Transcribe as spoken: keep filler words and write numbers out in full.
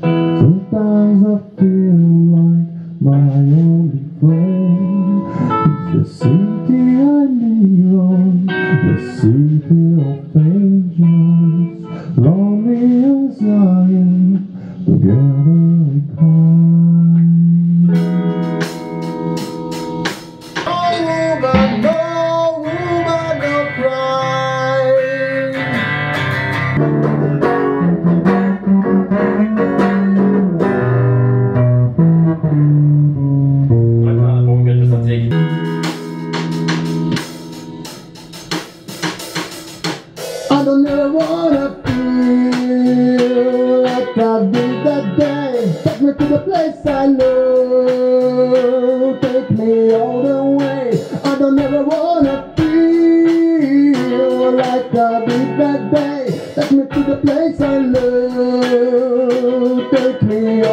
Sometimes I feel like my only friend is the city I live on, the city of angels. Lonely as I am, together we cry. Oh woman, no woman, no cry. I don't ever wanna feel like I did that day. Take me to the place I love, take me all the way. I don't ever wanna feel like I did that day. Take me to the place I love, take me all the way.